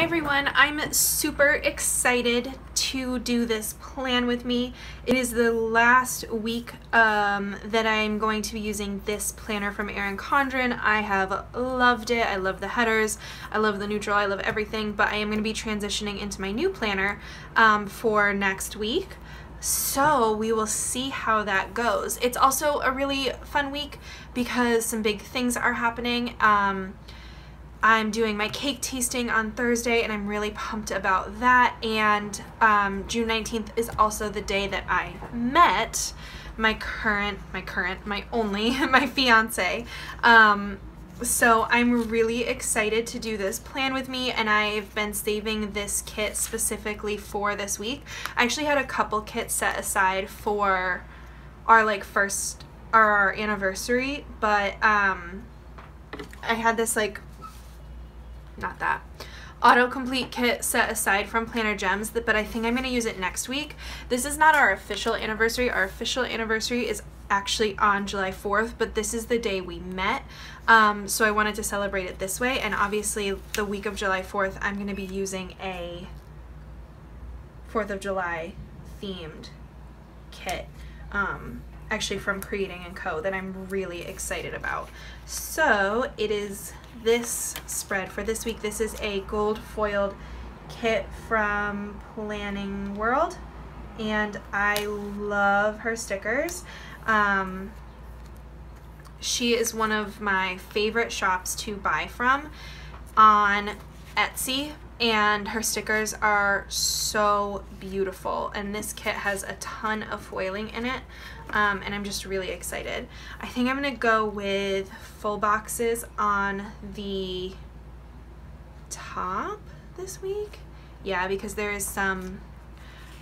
Hi everyone, I'm super excited to do this plan with me. It is the last week that I'm going to be using this planner from Erin Condren. I have loved it. I love the headers, I love the neutral, I love everything, but I am going to be transitioning into my new planner for next week. So we will see how that goes. It's also a really fun week because some big things are happening. I'm doing my cake tasting on Thursday and I'm really pumped about that, and June 19th is also the day that I met my fiance. So I'm really excited to do this plan with me, and I've been saving this kit specifically for this week. I actually had a couple kits set aside for our our anniversary, but I had this autocomplete kit set aside from Planner Gems, but I think I'm going to use it next week. This is not our official anniversary. Our official anniversary is actually on July 4th, but this is the day we met, so I wanted to celebrate it this way. And obviously the week of July 4th I'm going to be using a 4th of July themed kit, actually from Creating and Co, that I'm really excited about. So it is this spread for this week. This is a gold foiled kit from Planning World, and I love her stickers. She is one of my favorite shops to buy from on Etsy, and her stickers are so beautiful, and this kit has a ton of foiling in it, and I'm just really excited. I think I'm gonna go with full boxes on the top this week, yeah, because there is some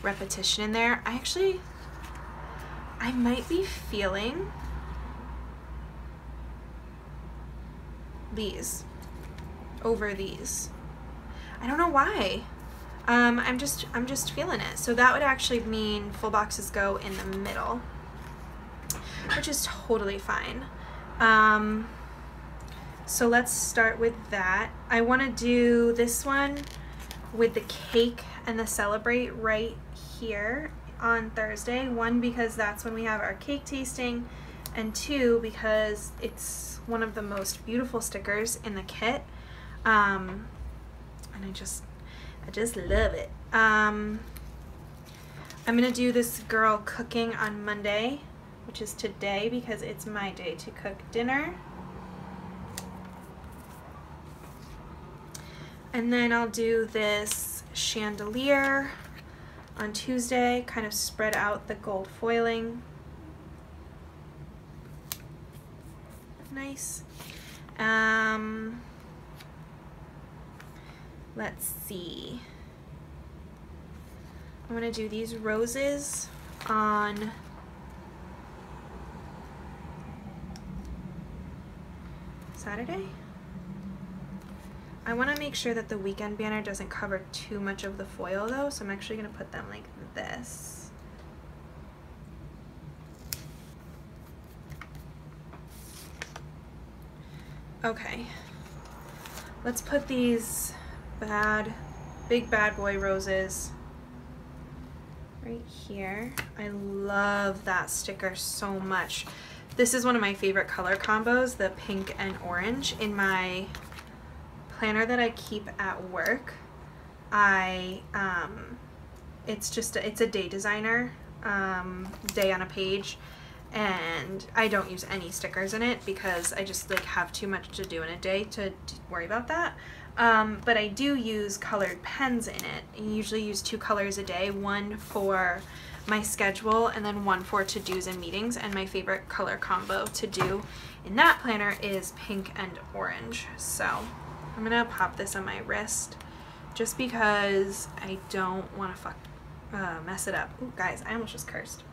repetition in there. I might be feeling these over these. I don't know why. I'm just feeling it. So that would actually mean full boxes go in the middle, which is totally fine. So let's start with that. I want to do this one with the cake and the celebrate right here on Thursday. One, because that's when we have our cake tasting, and two, because it's one of the most beautiful stickers in the kit. And I just love it. I'm gonna do this girl cooking on Monday, which is today, because it's my day to cook dinner. And then I'll do this chandelier on Tuesday, kind of spread out the gold foiling. Nice. Let's see. I'm gonna do these roses on Saturday. I wanna make sure that the weekend banner doesn't cover too much of the foil though, so I'm actually gonna put them like this. Okay. Let's put these big bad boy roses right here. I love that sticker so much. This is one of my favorite color combos, the pink and orange. In my planner that I keep at work, it's a day designer, day on a page, and I don't use any stickers in it because I just have too much to do in a day to worry about that. But I do use colored pens in it. I usually use 2 colors a day, one for my schedule and then one for to-dos and meetings, and my favorite color combo to do in that planner is pink and orange. So I'm gonna pop this on my wrist just because I don't wanna mess it up. Ooh, guys, I almost just cursed.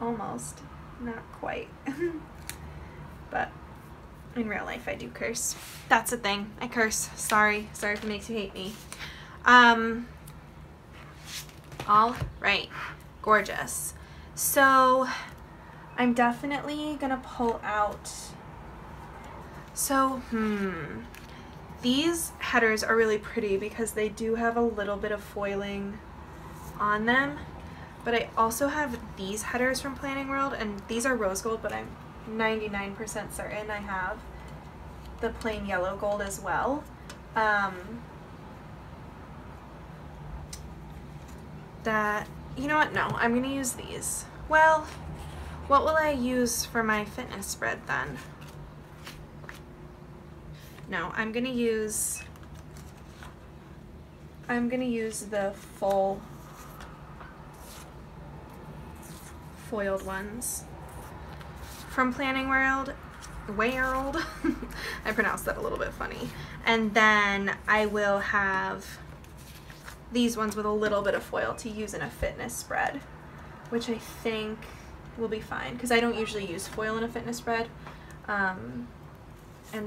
Almost, not quite. But in real life, I do curse. That's the thing. I curse. Sorry. Sorry if it makes you hate me. All right. Gorgeous. So I'm definitely going to pull out... These headers are really pretty because they do have a little bit of foiling on them, but I also have these headers from Planning World, and these are rose gold, but I'm 99% certain I have the plain yellow gold as well. You know what, no, I'm gonna use these. Well, what will I use for my fitness spread then? No, I'm gonna use the full foiled ones from Planning World. I pronounced that a little bit funny. And then I will have these ones with a little bit of foil to use in a fitness spread, which I think will be fine because I don't usually use foil in a fitness spread. And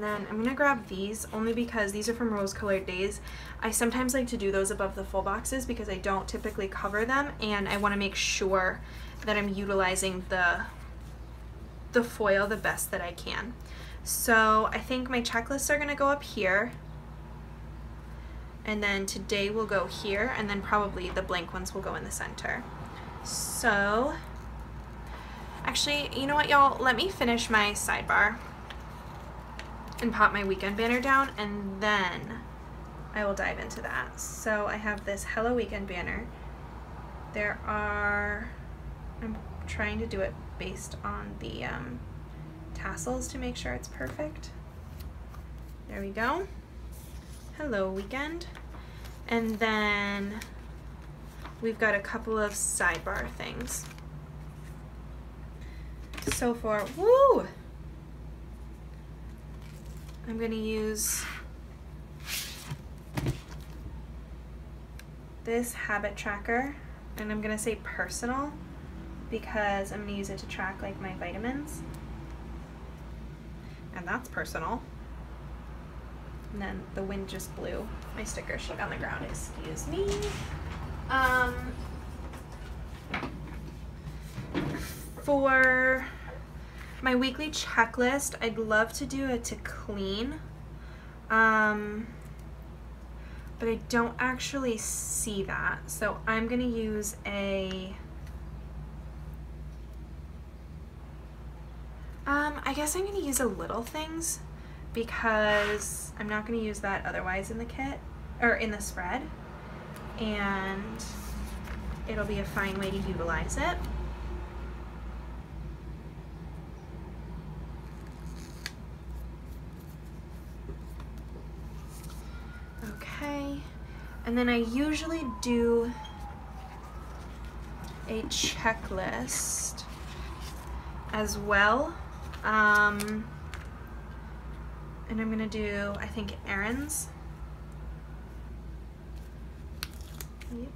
then I'm gonna grab these only because these are from Rose Colored Daze. I sometimes like to do those above the full boxes because I don't typically cover them, and I want to make sure that I'm utilizing the foil the best that I can. So I think my checklists are gonna go up here, and then today will go here, and then probably the blank ones will go in the center. So, actually, you know what, y'all? Let me finish my sidebar and pop my weekend banner down, and then I will dive into that. So I have this Hello Weekend banner. There are, I'm trying to do it based on the tassels to make sure it's perfect. There we go. Hello Weekend. And then we've got a couple of sidebar things. So for, woo! I'm gonna use this habit tracker, and I'm gonna say personal because I'm gonna use it to track like my vitamins, and that's personal. And then the wind just blew my sticker sheet on the ground, excuse me. For my weekly checklist, I'd love to do a to clean, but I don't actually see that, so I'm gonna use a, I guess I'm gonna use a little things because I'm not gonna use that otherwise in the kit, or in the spread, and it'll be a fine way to utilize it. And then I usually do a checklist as well. And I'm gonna do, I think, errands. Yep.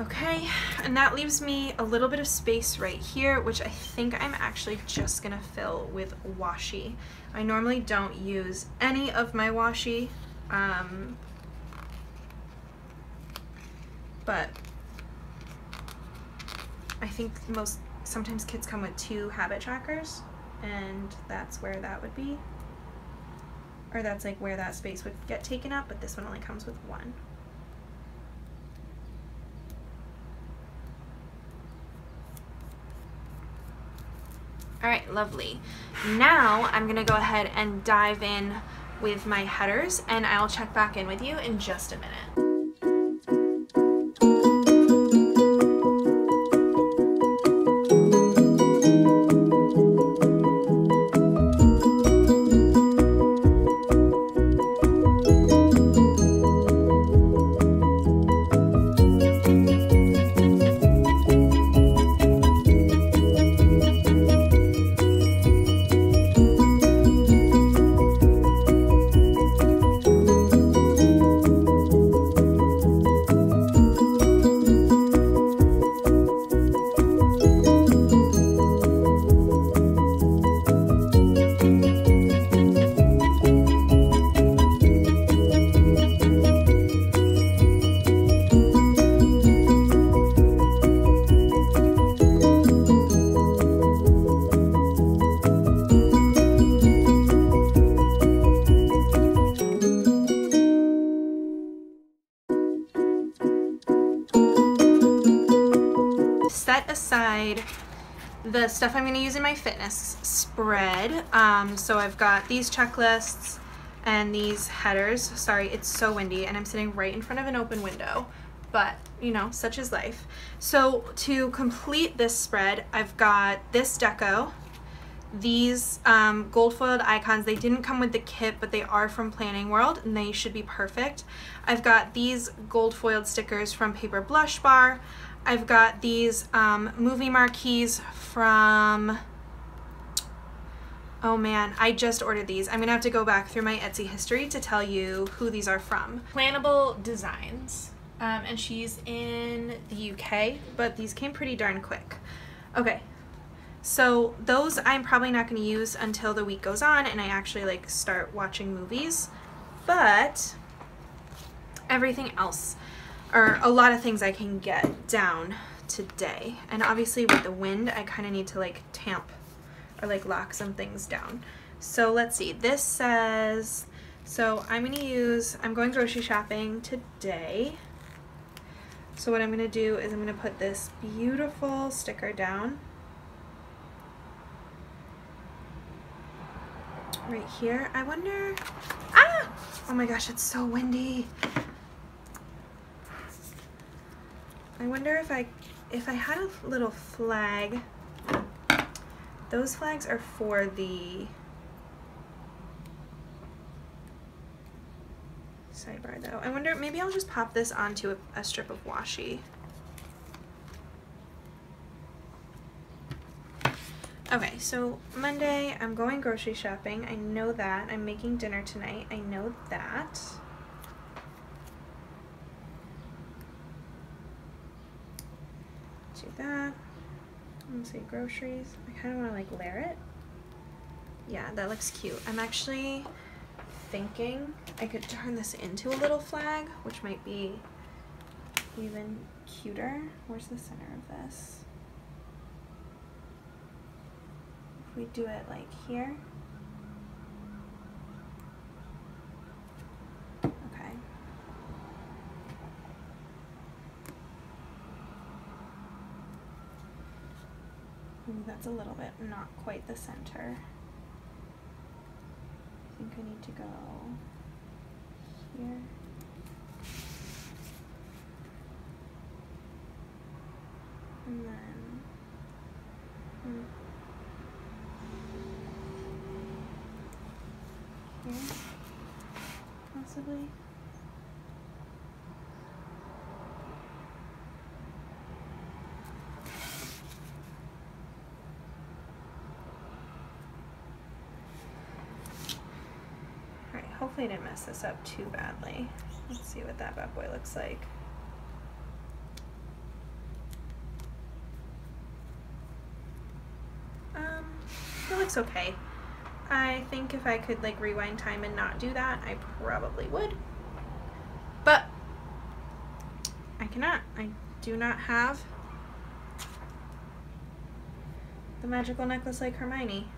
Okay, and that leaves me a little bit of space right here, which I think I'm actually just gonna fill with washi. I normally don't use any of my washi, but I think sometimes kits come with two habit trackers, and that's where that would be, or that's like where that space would get taken up, but this one only comes with one. All right, lovely. Now I'm gonna go ahead and dive in with my headers, and I'll check back in with you in just a minute. set aside the stuff I'm going to use in my fitness spread. So I've got these checklists and these headers. Sorry, it's so windy and I'm sitting right in front of an open window, but you know, such is life. So to complete this spread, I've got this deco, these gold foiled icons. They didn't come with the kit, but they are from Planning World and they should be perfect. I've got these gold foiled stickers from Paper Blush Bar. I've got these movie marquees from, oh man, I just ordered these. I'm gonna have to go back through my Etsy history to tell you who these are from. Planable Designs, and she's in the UK, but these came pretty darn quick. Okay, so those I'm probably not gonna use until the week goes on and I actually like start watching movies, but everything else, or a lot of things I can get down today. And obviously with the wind, I kind of need to like tamp or like lock some things down. So let's see, this says, so I'm going grocery shopping today. So what I'm gonna do is I'm gonna put this beautiful sticker down right here. I wonder, oh my gosh, it's so windy. I wonder if I had a little flag. Those flags are for the sidebar though. I wonder, maybe I'll just pop this onto a strip of washi. Okay, so Monday, I'm going grocery shopping. I know that. I'm making dinner tonight. I know that. That. Let's see, groceries. I kind of want to like layer it. Yeah, that looks cute. I'm actually thinking I could turn this into a little flag, which might be even cuter. Where's the center of this? If we do it like here. That's a little bit not quite the center. I think I need to go here. And then here, possibly. Hopefully I didn't mess this up too badly. Let's see what that bad boy looks like. It looks okay. I think if I could like rewind time and not do that, I probably would. But I cannot. I do not have the magical necklace like Hermione.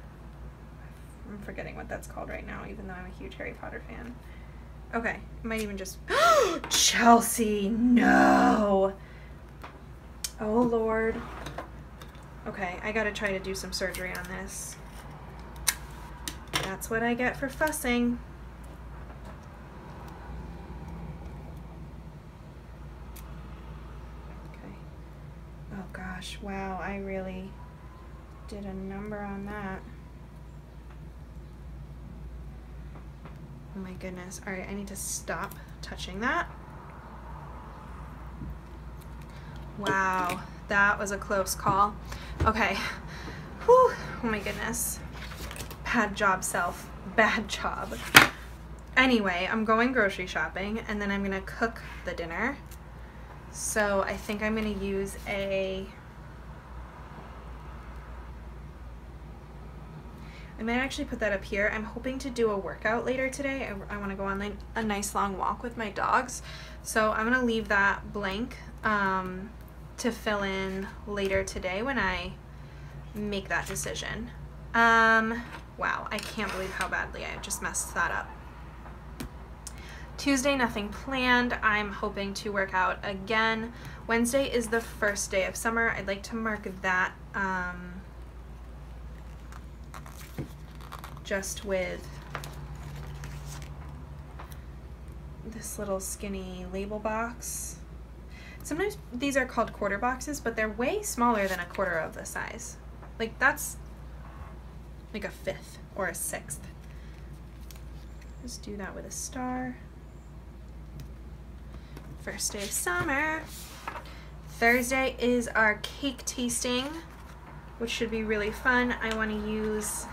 I'm forgetting what that's called right now, even though I'm a huge Harry Potter fan. Okay, I might even just... Chelsea, no! Oh, Lord. Okay, I gotta try to do some surgery on this. That's what I get for fussing. Okay. Oh, gosh, wow, I really did a number on that. Oh my goodness. All right, I need to stop touching that. Wow, that was a close call. Okay. Whew. Oh my goodness. Bad job, self. Bad job. Anyway, I'm going grocery shopping and then I'm going to cook the dinner. So I think I'm going to use a... I might actually put that up here. I'm hoping to do a workout later today. I want to go on like a nice long walk with my dogs. So I'm going to leave that blank to fill in later today when I make that decision. Wow, I can't believe how badly I just messed that up. Tuesday, nothing planned. I'm hoping to work out again. Wednesday is the first day of summer. I'd like to mark that just with this little skinny label box. Sometimes these are called quarter boxes, but they're way smaller than a quarter of the size. Like that's like a fifth or a sixth. Just do that with a star. First day of summer. Thursday is our cake tasting, which should be really fun. I want to use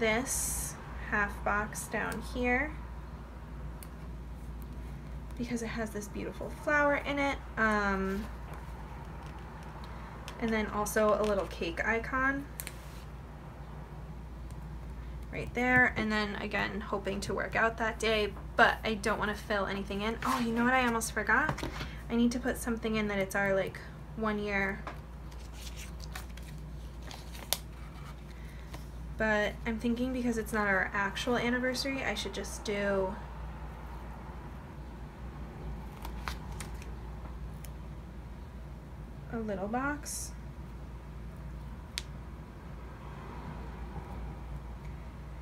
this half box down here because it has this beautiful flower in it. And then also a little cake icon right there. And then again, hoping to work out that day, but I don't want to fill anything in. Oh, you know what I almost forgot? I need to put something in that it's our like 1 year, but I'm thinking because it's not our actual anniversary, I should just do a little box.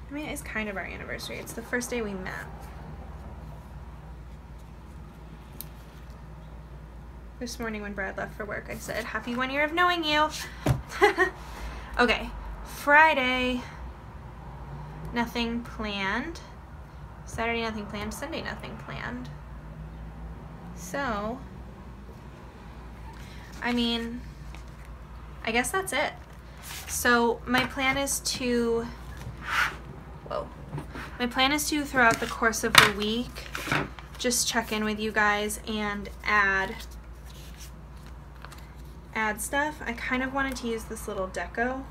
I mean, it's kind of our anniversary. It's the first day we met. This morning when Brad left for work, I said, happy 1 year of knowing you. Okay, Friday, nothing planned. Saturday, nothing planned. Sunday, nothing planned. So, I mean, I guess that's it. So my plan is to, whoa. My plan is to, throughout the course of the week, just check in with you guys and add stuff. I kind of wanted to use this little deco.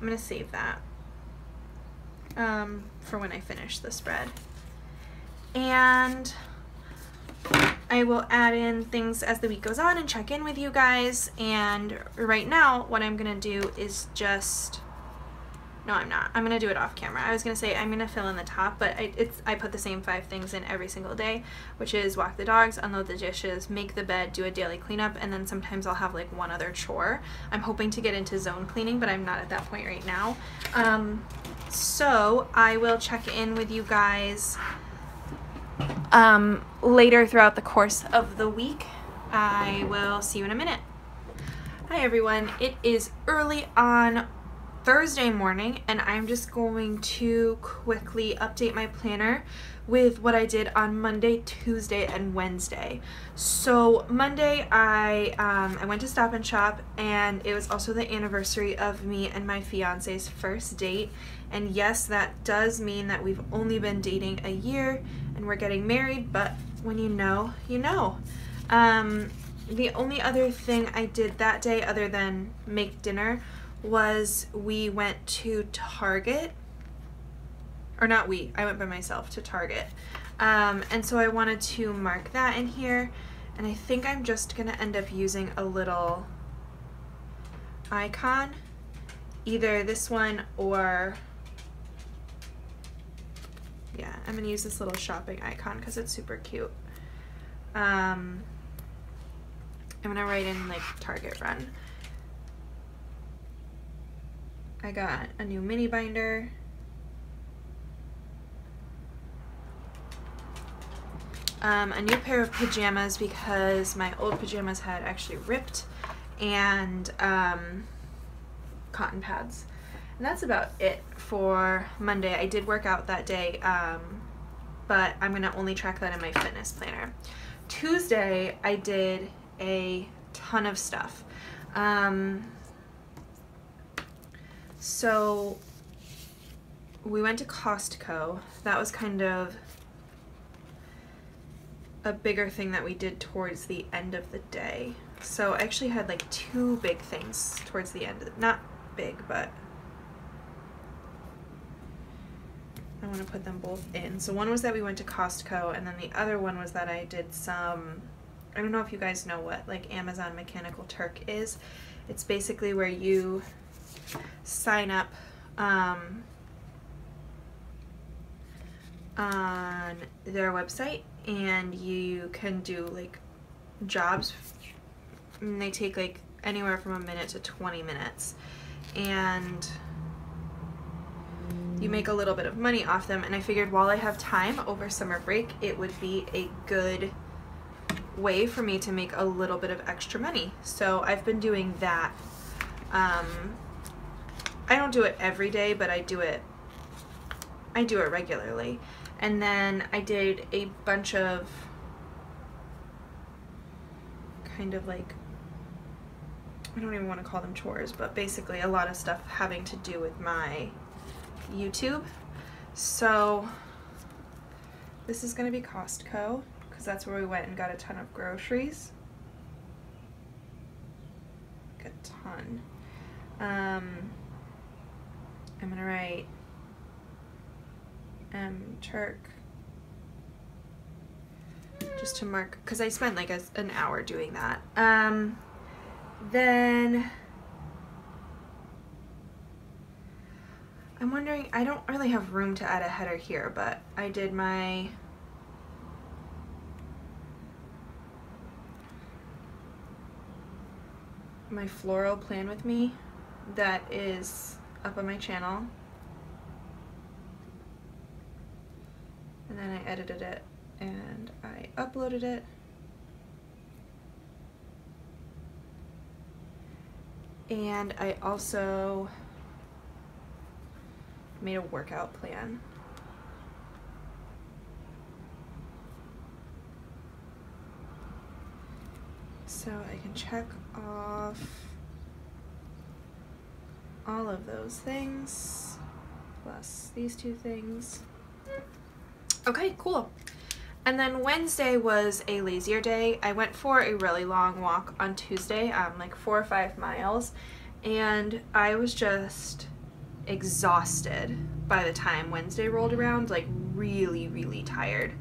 I'm gonna save that for when I finish the spread. And I will add in things as the week goes on and check in with you guys. And right now, what I'm gonna do is just, no, I'm not. I'm gonna do it off camera. I was gonna say I'm gonna fill in the top, but I put the same 5 things in every single day, which is walk the dogs, unload the dishes, make the bed, do a daily cleanup, and then sometimes I'll have like one other chore. I'm hoping to get into zone cleaning, but I'm not at that point right now. So I will check in with you guys later throughout the course of the week. I will see you in a minute. Hi everyone, it is early on Thursday morning and I'm just going to quickly update my planner with what I did on Monday, Tuesday, and Wednesday. So Monday I went to Stop and Shop, and it was also the anniversary of me and my fiance's first date. And yes, that does mean that we've only been dating a year and we're getting married, but when you know, you know. The only other thing I did that day other than make dinner was we went to Target, or not we, I went by myself to Target. And so I wanted to mark that in here, and I think I'm just gonna end up using a little icon, either this one or, yeah, I'm gonna use this little shopping icon because it's super cute. I'm gonna write in like Target run. I got a new mini binder. A new pair of pajamas because my old pajamas had actually ripped, and cotton pads. And that's about it for Monday. I did work out that day, but I'm gonna only track that in my fitness planner. Tuesday, I did a ton of stuff. So we went to Costco. That was kind of a bigger thing that we did towards the end of the day. So I actually had like 2 big things towards the end of the, not big, but I want to put them both in. So one was that we went to Costco, and then the other one was that I did some, I don't know if you guys know what like Amazon Mechanical Turk is. It's basically where you sign up on their website, and you can do like jobs, and they take like anywhere from a minute to 20 minutes, and you make a little bit of money off them. And I figured while I have time over summer break, it would be a good way for me to make a little bit of extra money. So I've been doing that. I don't do it every day, but I do it regularly. And then I did a bunch of kind of like, I don't even want to call them chores, but basically a lot of stuff having to do with my YouTube. So this is going to be Costco, because that's where we went and got a ton of groceries. Like a ton. I'm going to write Turk just to mark, because I spent like an hour doing that. Then I'm wondering, I don't really have room to add a header here, but I did my floral plan with me that is up on my channel, and then I edited it and I uploaded it, and I also made a workout plan. So I can check off all of those things, plus these two things. Okay, cool. And then Wednesday was a lazier day. I went for a really long walk on Tuesday, like 4 or 5 miles, and I was just exhausted by the time Wednesday rolled around, like really, really tired.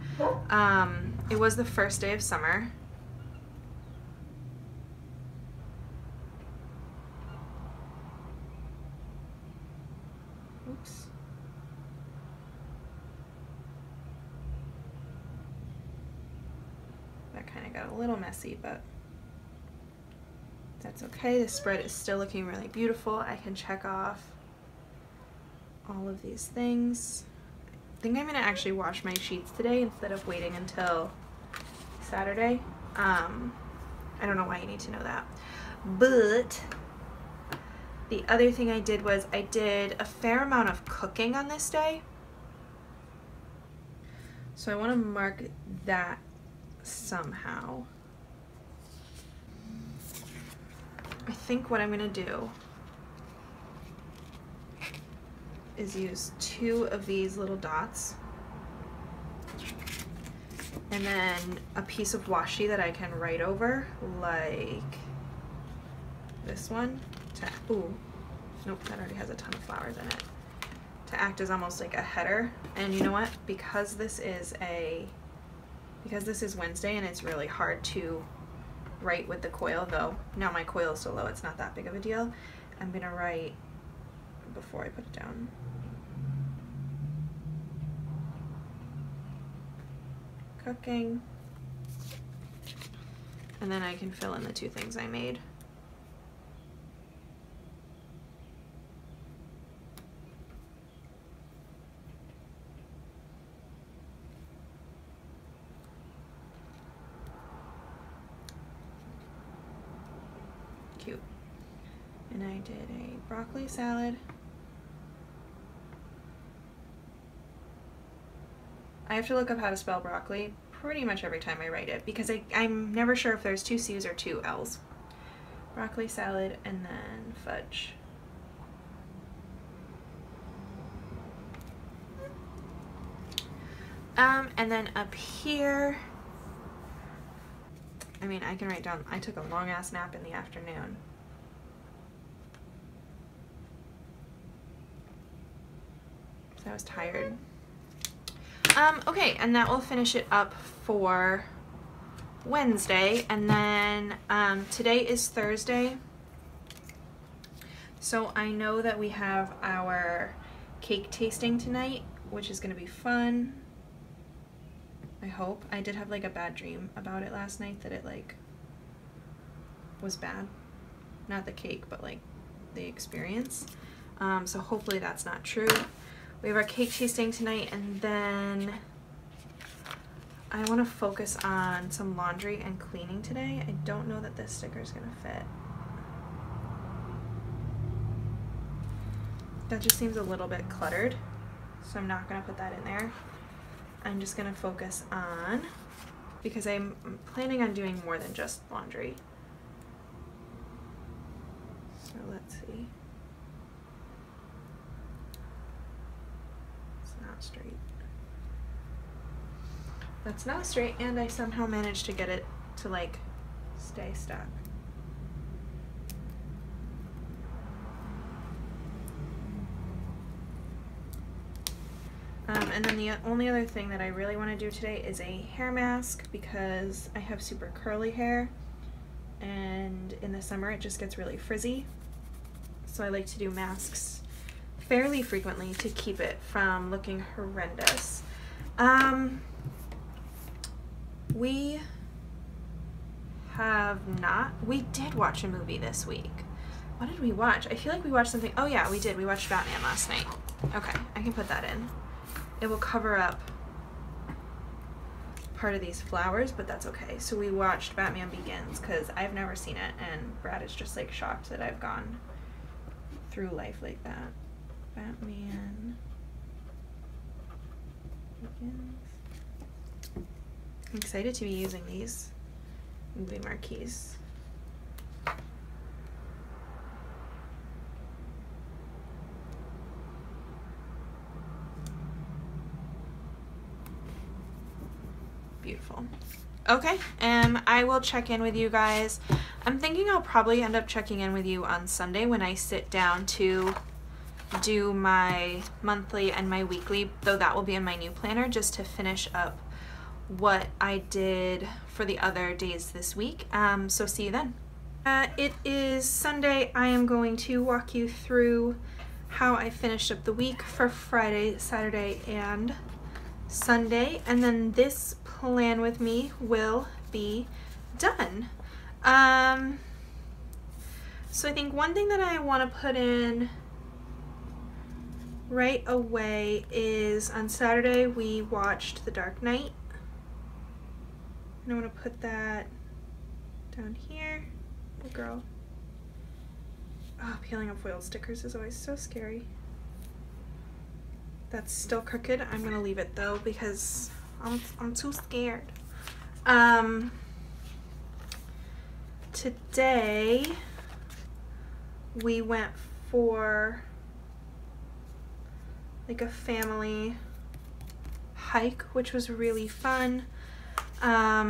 It was the first day of summer. Messy, but that's okay. The spread is still looking really beautiful. I can check off all of these things. I think I'm gonna actually wash my sheets today instead of waiting until Saturday. I don't know why you need to know that, but the other thing I did was I did a fair amount of cooking on this day, so I want to mark that somehow. I think what I'm gonna do is use 2 of these little dots and then a piece of washi that I can write over, like this one, to, ooh, nope, that already has a ton of flowers in it, to act as almost like a header. And you know what, because this is Wednesday and it's really hard to write with the coil, though now my coil is so low it's not that big of a deal, I'm gonna write before I put it down. Cooking. And then I can fill in the 2 things I made. And I did a broccoli salad. I have to look up how to spell broccoli pretty much every time I write it, because I'm never sure if there's 2 C's or 2 L's. Broccoli salad and then fudge. And then up here, I mean, I can write down, I took a long ass nap in the afternoon. I was tired. Okay, and that will finish it up for Wednesday. And then today is Thursday, so I know that we have our cake tasting tonight, which is going to be fun. I hope. I did have like a bad dream about it last night that it like was bad. Not the cake, but like the experience. So hopefully that's not true. We have our cake tasting tonight, and then I want to focus on some laundry and cleaning today. I don't know that this sticker is going to fit. That just seems a little bit cluttered, so I'm not going to put that in there. I'm just going to focus on, because I'm planning on doing more than just laundry. So let's see. It's not straight. That's not straight, and I somehow managed to get it to like stay stuck. And then the only other thing that I really want to do today is a hair mask, because I have super curly hair and in the summer it just gets really frizzy. So I like to do masks fairly frequently to keep it from looking horrendous. We have not, we did watch a movie this week. What did we watch? I feel like we watched something. Oh yeah, we did. We watched Batman last night. Okay, I can put that in. It will cover up part of these flowers, but that's okay. So we watched Batman Begins because I've never seen it, and Brad is just like shocked that I've gone through life like that. Batman Begins. I'm excited to be using these movie marquees. Beautiful. Okay, I will check in with you guys. I'm thinking I'll probably end up checking in with you on Sunday when I sit down to do my monthly and my weekly, though that will be in my new planner, just to finish up what I did for the other days this week. So see you then. It is Sunday. I am going to walk you through how I finished up the week for Friday, Saturday, and Sunday, and then this plan with me will be done. So I think one thing that I want to put in right away is on Saturday we watched The Dark Knight, and I want to put that down here. Good girl. Oh, peeling off foil stickers is always so scary. That's still crooked. I'm gonna leave it though because I'm too scared. Today we went for like a family hike, which was really fun. Let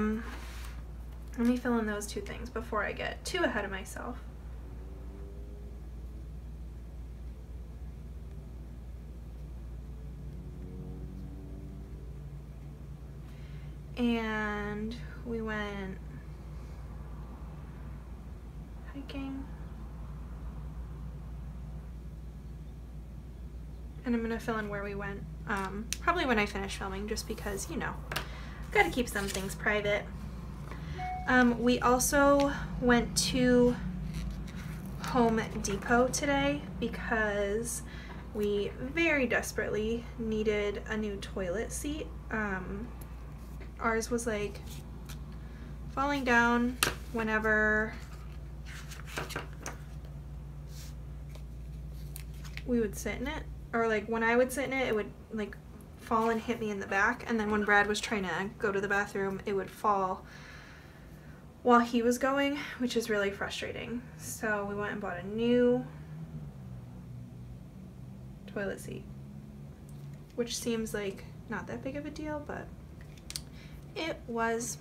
me fill in those two things before I get too ahead of myself. And we went hiking. And I'm gonna fill in where we went, probably when I finish filming, just because, you know, gotta keep some things private. We also went to Home Depot today because we very desperately needed a new toilet seat. Ours was like falling down whenever we would sit in it, or like when I would sit in it, it would like fall and hit me in the back, and then when Brad was trying to go to the bathroom, it would fall while he was going, which is really frustrating. So we went and bought a new toilet seat, which seems like not that big of a deal, but it was.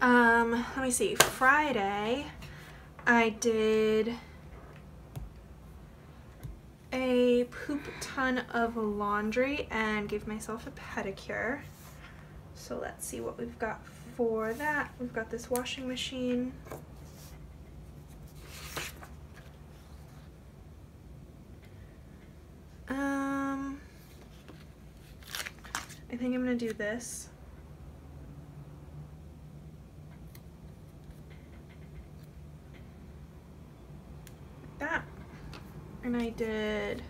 Let me see. Friday I did a poop ton of laundry and gave myself a pedicure. So let's see what we've got for that. We've got this washing machine. I think I'm going to do this. Like that. And I did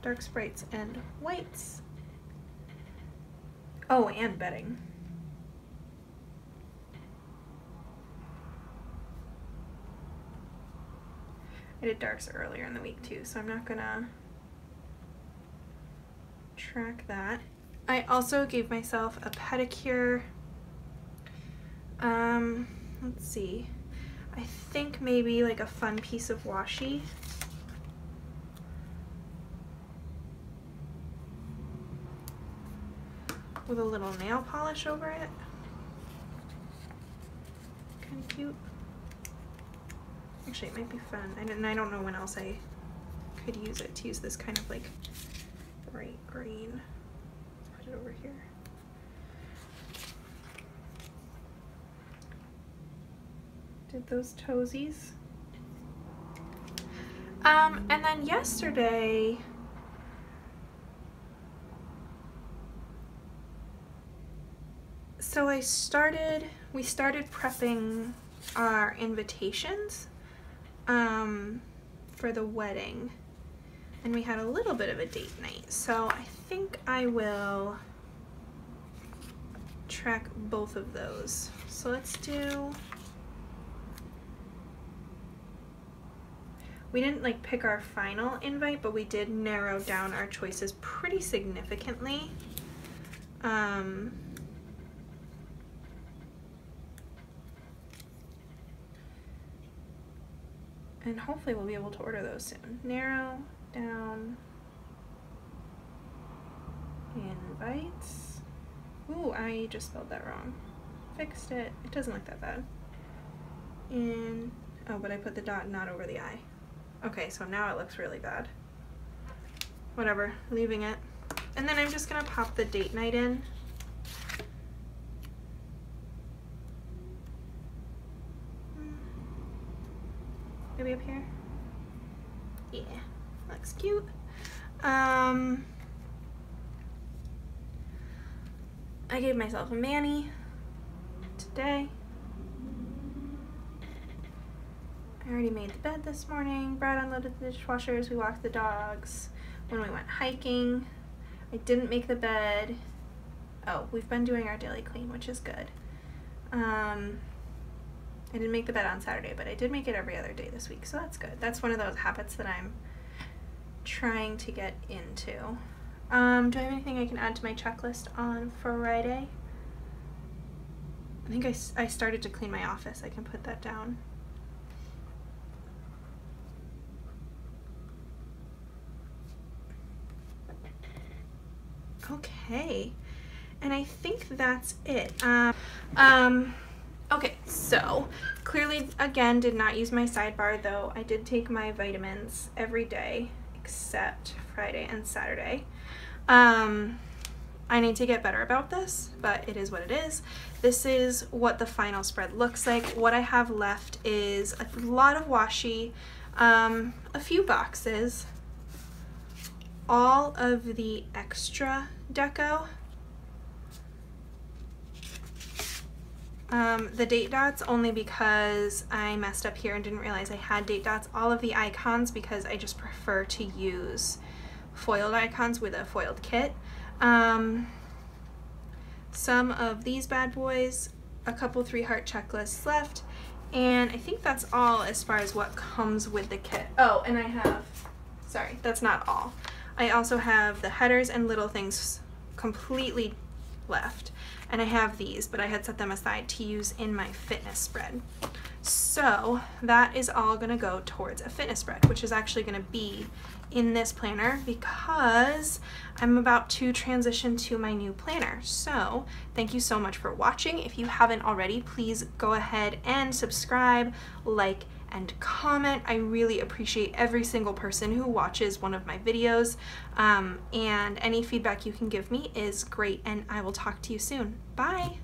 dark sprites and whites. Oh, and bedding. I did darks earlier in the week too, so I'm not gonna track that. I also gave myself a pedicure. Let's see. I think maybe like a fun piece of washi. With a little nail polish over it. Kind of cute. Actually, it might be fun. I don't know when else I could use it to use this kind of like bright green. Let's put it over here. Did those toesies. And then yesterday, so we started prepping our invitations for the wedding, and we had a little bit of a date night, so I think I will track both of those. So let's do, we didn't like pick our final invite, but we did narrow down our choices pretty significantly. And hopefully we'll be able to order those soon. Narrow down invites. Ooh, I just spelled that wrong. Fixed it. It doesn't look that bad. And oh, but I put the dot not over the I. Okay, so now it looks really bad. Whatever, leaving it. And then I'm just gonna pop the date night in. Maybe up here? Yeah, looks cute. I gave myself a mani today. I already made the bed this morning. Brad unloaded the dishwashers. We walked the dogs when we went hiking. I didn't make the bed. Oh, we've been doing our daily clean, which is good. I didn't make the bed on Saturday, but I did make it every other day this week, so that's good. That's one of those habits that I'm trying to get into. Do I have anything I can add to my checklist on Friday? I think I started to clean my office. I can put that down. Okay, and I think that's it. Okay, so clearly, again, did not use my sidebar, though I did take my vitamins every day except Friday and Saturday. I need to get better about this, but it is what it is. This is what the final spread looks like. What I have left is a lot of washi, a few boxes, all of the extra deco. The date dots only because I messed up here and didn't realize I had date dots. All of the icons because I just prefer to use foiled icons with a foiled kit. Some of these bad boys, a couple 3-heart checklists left, and I think that's all as far as what comes with the kit. Oh, and I have, sorry, that's not all. I also have the headers and little things completely left. And I have these, but I had set them aside to use in my fitness spread. So that is all going to go towards a fitness spread, which is actually going to be in this planner because I'm about to transition to my new planner. So thank you so much for watching. If you haven't already, please go ahead and subscribe, like, and comment. I really appreciate every single person who watches one of my videos, and any feedback you can give me is great, and I will talk to you soon. Bye!